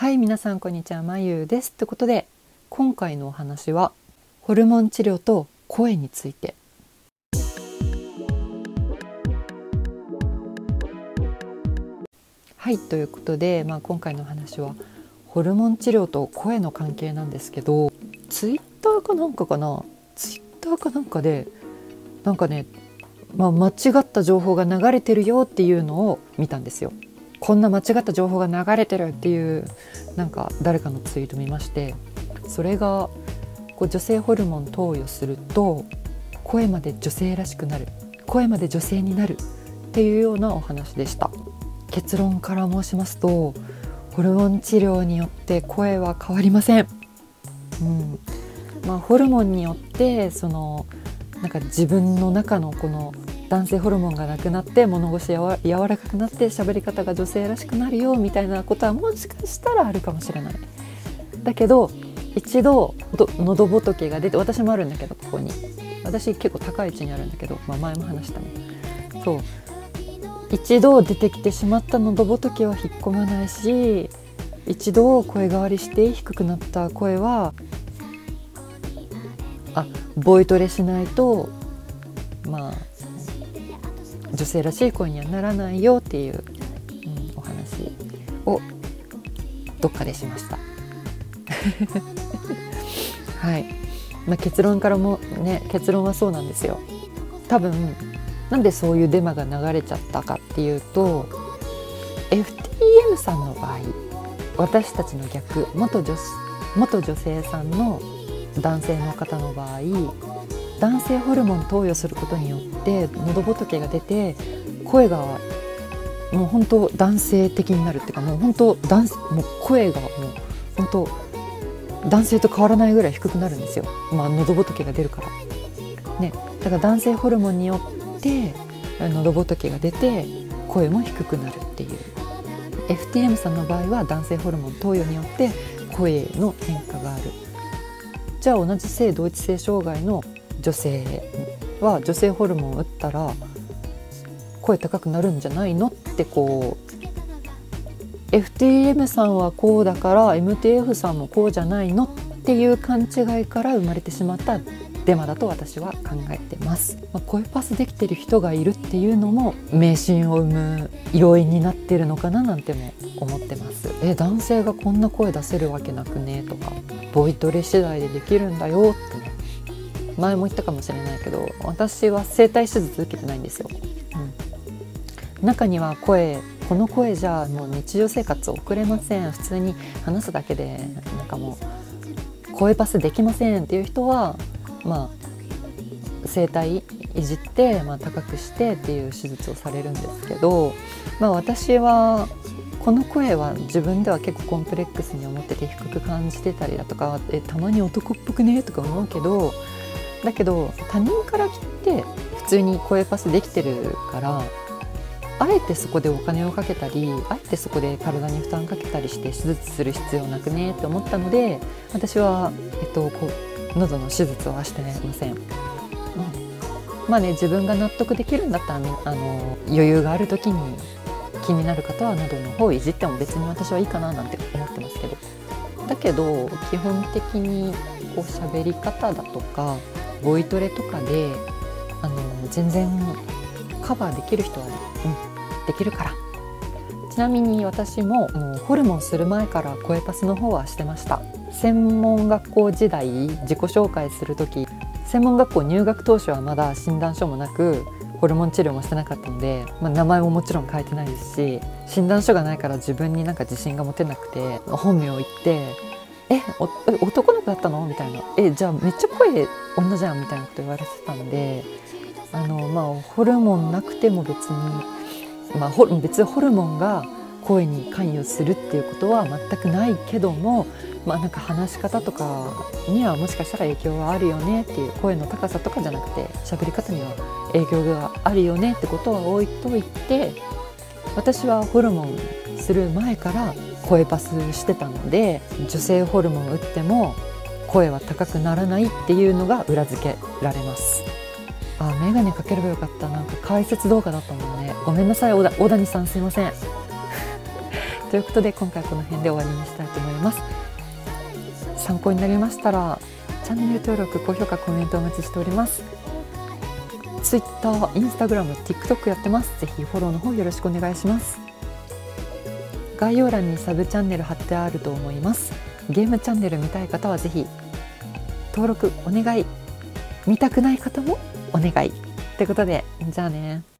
はい、皆さんこんにちは、まゆです。ということで今回のお話はホルモン治療と声について。はい、ということで、今回のお話はホルモン治療と声の関係なんですけど、ツイッターかなんかでなんかね、間違った情報が流れてるよっていうのを見たんですよ。こんな間違った情報が流れてるっていうなんか誰かのツイート見まして、それがこう女性ホルモン投与すると声まで女性らしくなる、声まで女性になるっていうようなお話でした。結論から申しますと、ホルモン治療によって声は変わりません。ホルモンによってそのなんか自分の中のこの男性ホルモンがなくなって、物腰柔らかくなって喋り方が女性らしくなるよみたいなことはもしかしたらあるかもしれない。だけど一度喉仏が出て、私もあるんだけど、ここに私結構高い位置にあるんだけど、前も話したね。そう、一度出てきてしまった喉仏は引っ込まないし、一度声変わりして低くなった声はボイトレしないと女性らしい声にはならないよっていう、お話をどっかでしましたはい、結論からもね、結論はそうなんですよ。多分なんでそういうデマが流れちゃったかっていうと、 FTM さんの場合、私たちの逆、元女性さんの男性の方の場合、男性ホルモン投与することによって喉仏が出て声がもう本当男性的になるっていうか、もう本当声がもう本当男性と変わらないぐらい低くなるんですよ。喉仏が出るからね。だから男性ホルモンによって喉仏が出て声も低くなるっていう。 FTM さんの場合は男性ホルモン投与によって声の変化がある。じゃあ同じ性同一性障害の女性は女性ホルモンを打ったら声高くなるんじゃないのって、こう FTM さんはこうだから MTF さんもこうじゃないのっていう勘違いから生まれてしまったデマだと私は考えてます。声パスできてる人がいるっていうのも迷信を生む要因になってるのかななんても思ってます。男性がこんな声出せるわけなくねとか、ボイトレ次第でできるんだよってね。前も言ったかもしれないけど、私は声帯手術受けてないんですよ。中にはこの声じゃもう日常生活送れません、普通に話すだけでなんかもう声パスできませんっていう人は、声帯いじって、高くしてっていう手術をされるんですけど、私はこの声は自分では結構コンプレックスに思ってて低く感じてたりだとか、たまに男っぽくねとか思うけど、だけど他人から来て普通に声パスできてるから、あえてそこでお金をかけたり、あえてそこで体に負担かけたりして手術する必要なくねって思ったので、私は、喉の手術はしてません。自分が納得できるんだったら、余裕がある時に気になる方は喉の方をいじっても別に私はいいかななんて思ってますけど、だけど基本的にこう喋り方だとかボイトレとかで全然カバーできる人は、できるから。ちなみに私もホルモンする前から声パスの方はしてました。専門学校時代、自己紹介する時、専門学校入学当初はまだ診断書もなくホルモン治療もしてなかったので、名前ももちろん変えてないですし、診断書がないから自分になんか自信が持てなくて本名を言って「男の子だったの?」みたいな「じゃあめっちゃ声女じゃん」みたいなこと言われてたんで、ホルモンなくても別に、別にホルモンが声に関与するっていうことは全くないけども、なんか話し方とかにはもしかしたら影響はあるよねっていう、声の高さとかじゃなくて喋り方には影響があるよねってことは置いといて、私はホルモンする前から声パスしてたので、女性ホルモンを打っても声は高くならないっていうのが裏付けられます。メガネかければよかった。なんか解説動画だったもんね。ごめんなさい、小谷さん、すいませんということで今回はこの辺で終わりにしたいと思います。参考になりましたらチャンネル登録、高評価、コメントお待ちしております。 Twitter、Instagram、TikTok やってます。ぜひフォローの方よろしくお願いします。概要欄にサブチャンネル貼ってあると思います。ゲームチャンネル見たい方はぜひ登録お願い、見たくない方もお願いということで、じゃあね。